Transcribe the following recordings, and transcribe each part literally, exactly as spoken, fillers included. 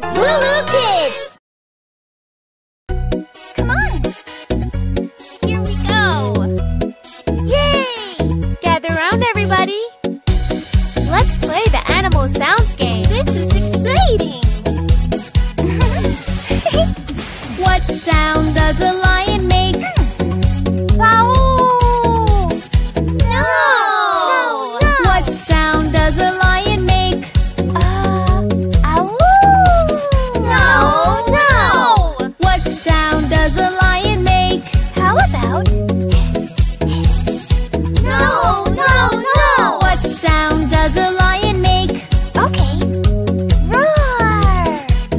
LooLoo Kids! Come on! Here we go! Yay! Gather around, everybody! Let's play the animal sounds game! This is exciting! What sound does a lion make? Wow! No! No! No! What sound does a lion make? Uh, ow! No! No! What sound does a lion make? How about hiss, hiss? No! No! No! What sound does a lion make? Okay. Roar!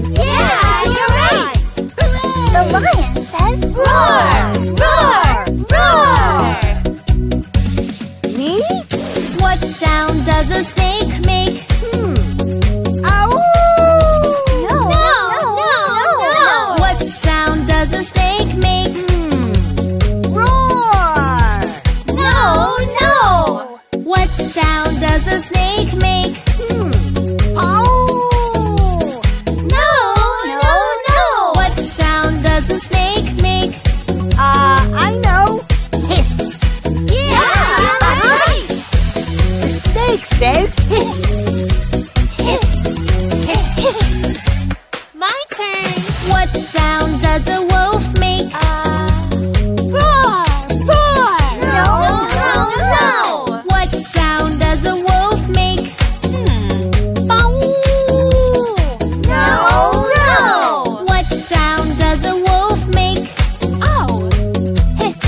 Yeah! yeah you're right! The lion says roar! Roar! Roar! Me? What sound does a snake make? Hmm. Ow! No! No! No! No! No! What sound does a snake make? Hmm. Roar! No! No! What sound does a snake make? Hmm. Ow! No! No! No! What sound does a snake make? Uh, I know. Hiss. Yeah! that's right. The snake says hiss. Hiss. Hiss. Hiss. My turn! What sound does a wolf make? Uh, roar! Roar! No! No! No! No! What sound does a wolf make? Hmm. Bow! No! No! What sound does a wolf make? Oh! Hiss!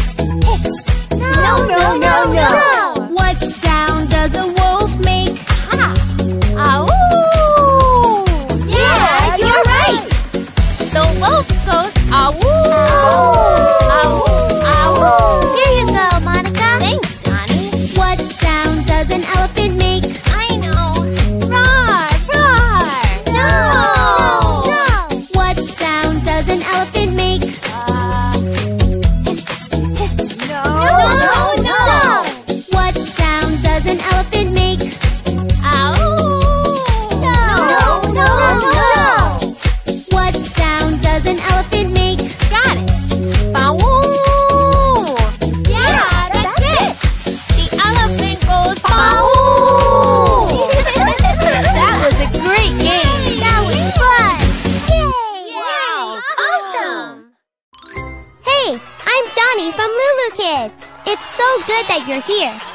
Hiss! No! No! No! No! What sound does a wolf make? Ha! Ow! Yeah, you're, right. The wolf goes ow! Ow! Ow! Here you go, Monica. Thanks, Johny. What sound does an elephant make? I know. Roar! Roar! No! No! What sound does an elephant make? Uh, hiss! Hiss! No! No! No! No! What sound does an elephant make? Ow! No! No! No! No! No! What sound does an elephant make? Got it! Bow! Yeah, that's, it. The elephant goes bow! That was a great game! That was fun! Yay! Wow! Awesome! Hey, I'm Johny from LooLoo Kids. It's so good that you're here.